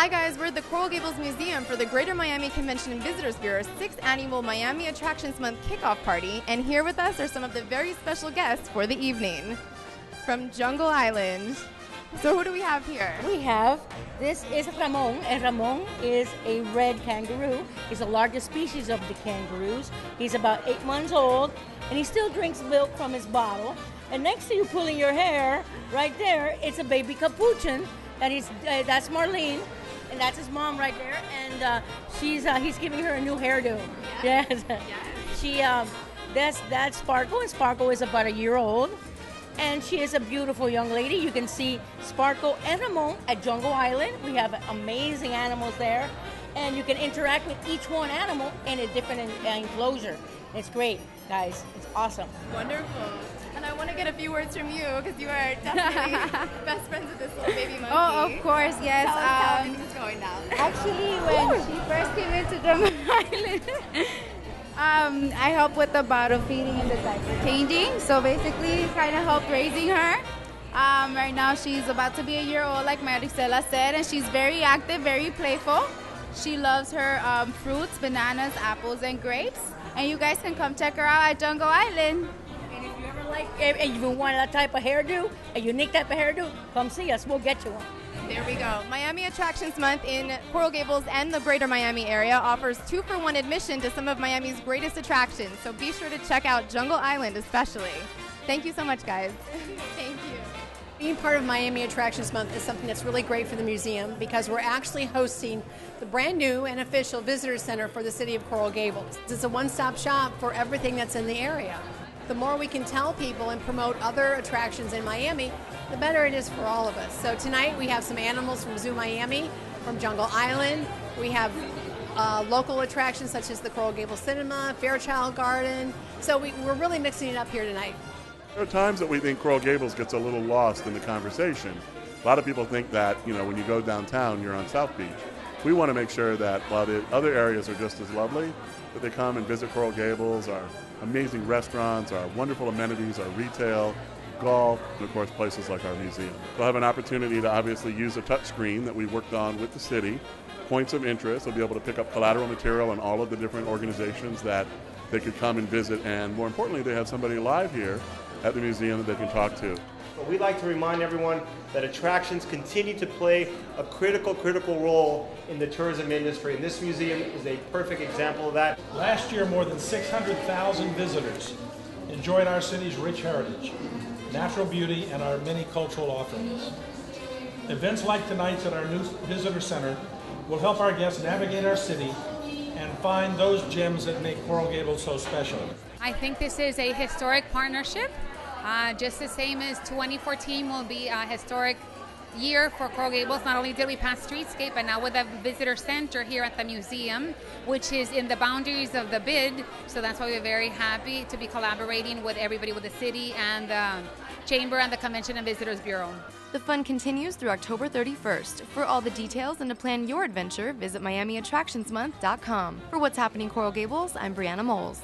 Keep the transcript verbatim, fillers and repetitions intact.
Hi guys, we're at the Coral Gables Museum for the Greater Miami Convention and Visitors Bureau's sixth annual Miami Attractions Month kickoff party, and here with us are some of the very special guests for the evening from Jungle Island. So who do we have here? We have, this is Ramon, and Ramon is a red kangaroo. He's the largest species of the kangaroos. He's about eight months old, and he still drinks milk from his bottle. And next to you pulling your hair, right there, it's a baby capuchin. That is, uh, that's Marlene, and that's his mom right there. And uh, she's uh, he's giving her a new hairdo. Yeah. Yes. Yeah. She, um, that's, that's Sparkle, and Sparkle is about a year old. And she is a beautiful young lady. You can see Sparkle and Ramon at Jungle Island. We have amazing animals there. And you can interact with each one animal in a different enclosure. It's great, guys. It's awesome. Wonderful. And I want to get a few words from you, because you are definitely best friends with this little baby monkey. Oh, of course, yes. Tell us how um, things are going now. Actually, when Ooh. she first came into Jungle Island, Um, I helped with the bottle feeding and the diaper changing, so basically kind of helped raising her. Um, right now she's about to be a year old, like Maricela said, and she's very active, very playful. She loves her um, fruits, bananas, apples, and grapes. And you guys can come check her out at Jungle Island. And if you ever like, if you want that type of hairdo, a unique type of hairdo, come see us, we'll get you one. There we go. Miami Attractions Month in Coral Gables and the Greater Miami area offers two for one admission to some of Miami's greatest attractions, so be sure to check out Jungle Island especially. Thank you so much, guys. Thank you. Being part of Miami Attractions Month is something that's really great for the museum, because we're actually hosting the brand new and official visitor center for the City of Coral Gables. It's a one-stop shop for everything that's in the area. The more we can tell people and promote other attractions in Miami, the better it is for all of us. So tonight we have some animals from Zoo Miami, from Jungle Island. We have uh, local attractions such as the Coral Gables Cinema, Fairchild Garden. So we, we're really mixing it up here tonight. There are times that we think Coral Gables gets a little lost in the conversation. A lot of people think that, you know, when you go downtown, you're on South Beach. We want to make sure that while the other areas are just as lovely, that they come and visit Coral Gables, our amazing restaurants, our wonderful amenities, our retail, golf, and of course places like our museum. We'll have an opportunity to obviously use a touch screen that we worked on with the city. Points of interest, we'll be able to pick up collateral material on all of the different organizations that they could come and visit, and more importantly, they have somebody live here at the museum that they can talk to. We'd like to remind everyone that attractions continue to play a critical, critical role in the tourism industry, and this museum is a perfect example of that. Last year, more than six hundred thousand visitors enjoyed our city's rich heritage, natural beauty, and our many cultural offerings. Events like tonight's at our new visitor center will help our guests navigate our city and find those gems that make Coral Gables so special. I think this is a historic partnership. Uh, just the same as twenty fourteen will be a historic year for Coral Gables. Not only did we pass Streetscape, but now with a visitor center here at the museum, which is in the boundaries of the bid. So that's why we're very happy to be collaborating with everybody, with the city and the chamber and the Convention and Visitors Bureau. The fun continues through October thirty-first. For all the details and to plan your adventure, visit Miami Attractions Month dot com. For What's Happening Coral Gables, I'm Brianna Moles.